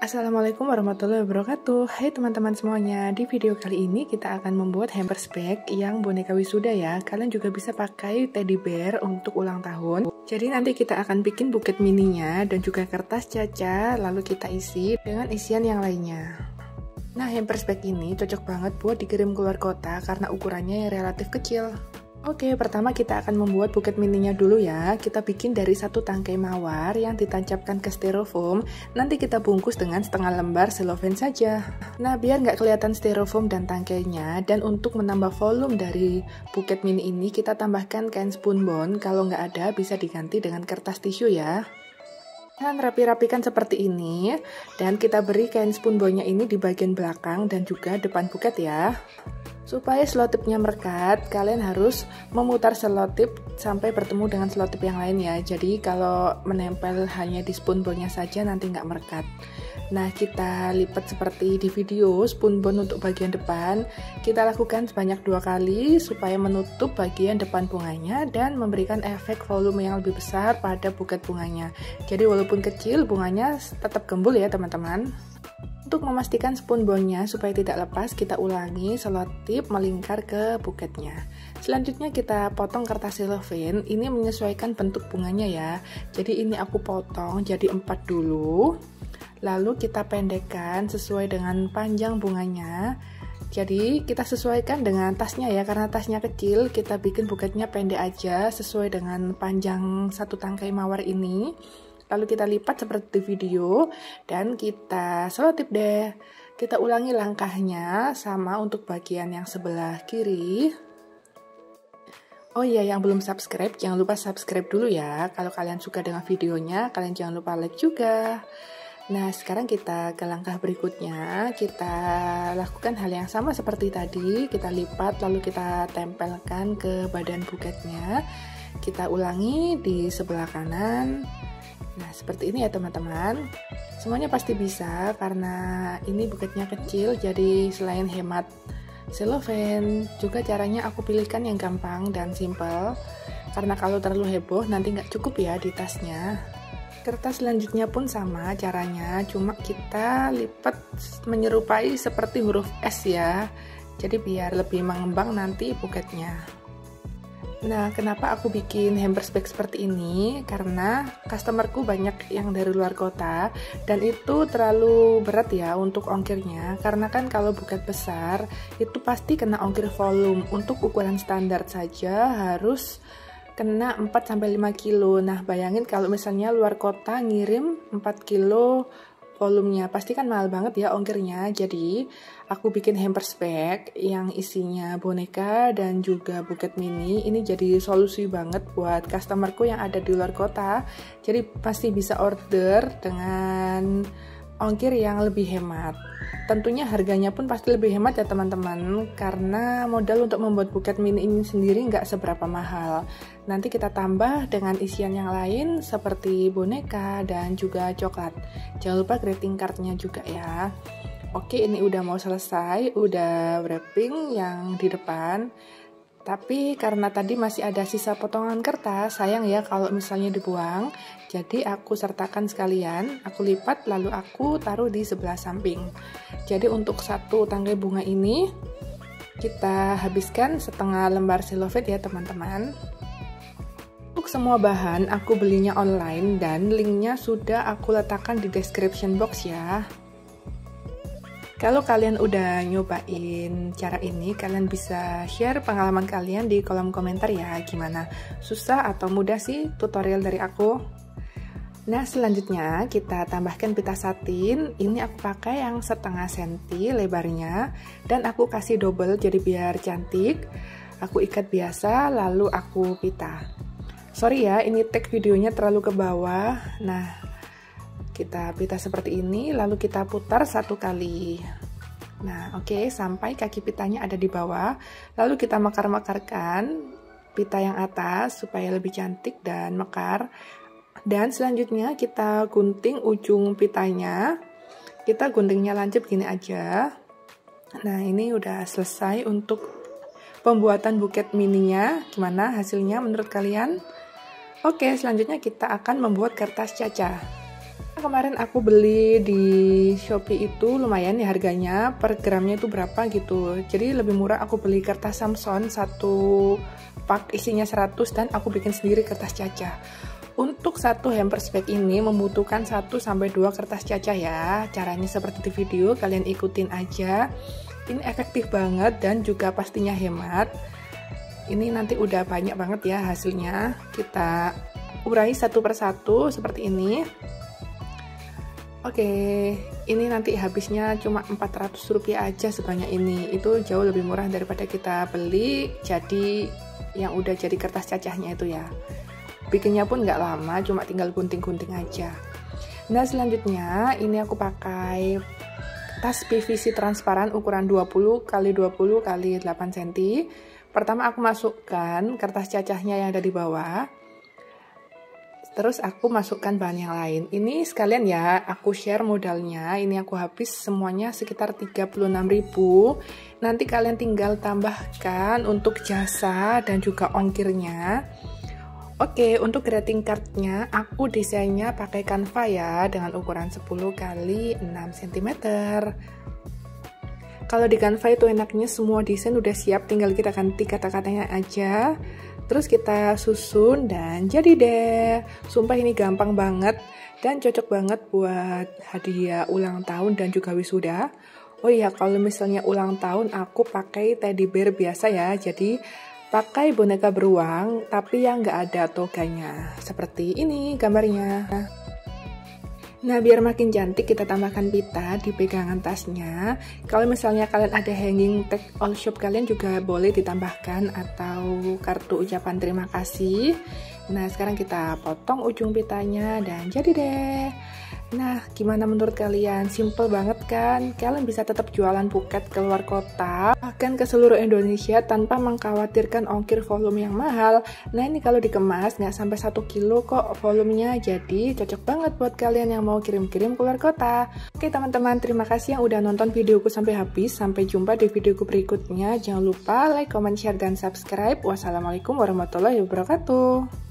Assalamualaikum warahmatullahi wabarakatuh. Hai teman-teman semuanya, di video kali ini kita akan membuat hampers bag yang boneka wisuda ya. Kalian juga bisa pakai teddy bear untuk ulang tahun. Jadi nanti kita akan bikin buket mininya dan juga kertas caca, lalu kita isi dengan isian yang lainnya. Nah, hampers bag ini cocok banget buat dikirim keluar kota karena ukurannya yang relatif kecil. Oke, pertama kita akan membuat buket mininya dulu ya. Kita bikin dari satu tangkai mawar yang ditancapkan ke styrofoam. Nanti kita bungkus dengan setengah lembar cellophane saja. Nah, biar nggak kelihatan styrofoam dan tangkainya, dan untuk menambah volume dari buket mini ini, kita tambahkan kain spun bond. Kalau nggak ada, bisa diganti dengan kertas tisu ya. Dan rapi-rapikan seperti ini, dan kita beri kain spun bondnya ini di bagian belakang dan juga depan buket ya. Supaya selotipnya merekat, kalian harus memutar selotip sampai bertemu dengan selotip yang lain ya. Jadi kalau menempel hanya di spoon bondnya saja nanti nggak merekat. Nah, kita lipat seperti di video. Spoon bond untuk bagian depan kita lakukan sebanyak 2 kali supaya menutup bagian depan bunganya dan memberikan efek volume yang lebih besar pada buket bunganya. Jadi walaupun kecil, bunganya tetap gembul ya teman-teman. Untuk memastikan spoon bondnya supaya tidak lepas, kita ulangi selotip melingkar ke buketnya. Selanjutnya kita potong kertas cellophane, ini menyesuaikan bentuk bunganya ya. Jadi ini aku potong jadi 4 dulu, lalu kita pendekkan sesuai dengan panjang bunganya. Jadi kita sesuaikan dengan tasnya ya, karena tasnya kecil kita bikin buketnya pendek aja sesuai dengan panjang satu tangkai mawar ini. Lalu kita lipat seperti di video dan kita selotip deh. Kita ulangi langkahnya sama untuk bagian yang sebelah kiri. Oh iya, yang belum subscribe jangan lupa subscribe dulu ya. Kalau kalian suka dengan videonya, kalian jangan lupa like juga. Nah, sekarang kita ke langkah berikutnya. Kita lakukan hal yang sama seperti tadi. Kita lipat lalu kita tempelkan ke badan buketnya. Kita ulangi di sebelah kanan. Nah, seperti ini ya teman-teman. Semuanya pasti bisa karena ini buketnya kecil, jadi selain hemat cellophane, juga caranya aku pilihkan yang gampang dan simple. Karena kalau terlalu heboh nanti nggak cukup ya di tasnya. Kertas selanjutnya pun sama caranya, cuma kita lipat menyerupai seperti huruf S ya. Jadi biar lebih mengembang nanti buketnya. Nah, kenapa aku bikin hampers bag seperti ini? Karena customerku banyak yang dari luar kota dan itu terlalu berat ya untuk ongkirnya. Karena kan kalau buket besar itu pasti kena ongkir volume. Untuk ukuran standar saja harus kena 4–5 kilo. Nah, bayangin kalau misalnya luar kota ngirim 4 kilo volumenya, pasti kan mahal banget ya ongkirnya. Jadi aku bikin hampers bag yang isinya boneka dan juga buket mini. Ini jadi solusi banget buat customerku yang ada di luar kota. Jadi pasti bisa order dengan ongkir yang lebih hemat. Tentunya harganya pun pasti lebih hemat ya teman-teman, karena modal untuk membuat buket mini ini sendiri nggak seberapa mahal. Nanti kita tambah dengan isian yang lain seperti boneka dan juga coklat. Jangan lupa greeting cardnya juga ya. Oke, ini udah mau selesai, udah wrapping yang di depan. Tapi karena tadi masih ada sisa potongan kertas, sayang ya kalau misalnya dibuang. Jadi aku sertakan sekalian, aku lipat lalu aku taruh di sebelah samping. Jadi untuk satu tangkai bunga ini, kita habiskan setengah lembar cellophane ya teman-teman. Untuk semua bahan aku belinya online dan linknya sudah aku letakkan di description box ya. Kalau kalian udah nyobain cara ini, kalian bisa share pengalaman kalian di kolom komentar ya. Gimana? Susah atau mudah sih tutorial dari aku? Nah, selanjutnya kita tambahkan pita satin. Ini aku pakai yang 0,5 cm lebarnya. Dan aku kasih double jadi biar cantik. Aku ikat biasa, lalu aku pita. Sorry ya, ini tag videonya terlalu ke bawah. Nah, kita pita seperti ini, lalu kita putar 1 kali. Nah, oke, sampai kaki pitanya ada di bawah. Lalu kita mekar-mekarkan pita yang atas supaya lebih cantik dan mekar. Dan selanjutnya kita gunting ujung pitanya. Kita guntingnya lancip gini aja. Nah, ini udah selesai untuk pembuatan buket mininya. Gimana hasilnya menurut kalian? Oke, selanjutnya kita akan membuat kertas caca. Kemarin aku beli di Shopee itu lumayan ya harganya, per gramnya itu berapa gitu. Jadi lebih murah aku beli kertas Samson satu pak isinya 100 dan aku bikin sendiri kertas cacah. Untuk satu hamper bag ini membutuhkan 1-2 kertas cacah ya. Caranya seperti di video, kalian ikutin aja. Ini efektif banget dan juga pastinya hemat. Ini nanti udah banyak banget ya hasilnya. Kita urai satu persatu seperti ini. Oke, ini nanti habisnya cuma Rp400 aja sebanyak ini. Itu jauh lebih murah daripada kita beli jadi yang udah jadi kertas cacahnya itu ya. Bikinnya pun nggak lama, cuma tinggal gunting-gunting aja. Nah selanjutnya ini aku pakai tas PVC transparan ukuran 20 x 20 x 8 cm. Pertama aku masukkan kertas cacahnya yang ada di bawah. Terus aku masukkan bahan yang lain. Ini sekalian ya, aku share modalnya. Ini aku habis semuanya sekitar 36.000. Nanti kalian tinggal tambahkan untuk jasa dan juga ongkirnya. Oke, untuk greeting cardnya aku desainnya pakai Canva ya, dengan ukuran 10 x 6 cm. Kalau di Canva itu enaknya semua desain udah siap, tinggal kita ganti kata-katanya aja. Terus kita susun dan jadi deh. Sumpah ini gampang banget dan cocok banget buat hadiah ulang tahun dan juga wisuda. Oh iya, kalau misalnya ulang tahun aku pakai teddy bear biasa ya. Jadi pakai boneka beruang tapi yang nggak ada toganya. Seperti ini gambarnya. Nah, biar makin cantik kita tambahkan pita di pegangan tasnya. Kalau misalnya kalian ada hanging tag all shop, kalian juga boleh ditambahkan atau kartu ucapan terima kasih. Nah, sekarang kita potong ujung pitanya dan jadi deh. Nah, gimana menurut kalian? Simple banget kan? Kalian bisa tetap jualan buket keluar kota, bahkan ke seluruh Indonesia tanpa mengkhawatirkan ongkir volume yang mahal. Nah, ini kalau dikemas nggak sampai 1 kilo kok volumenya, jadi cocok banget buat kalian yang mau kirim-kirim keluar kota. Oke teman-teman, terima kasih yang udah nonton videoku sampai habis. Sampai jumpa di videoku berikutnya. Jangan lupa like, comment, share, dan subscribe. Wassalamualaikum warahmatullahi wabarakatuh.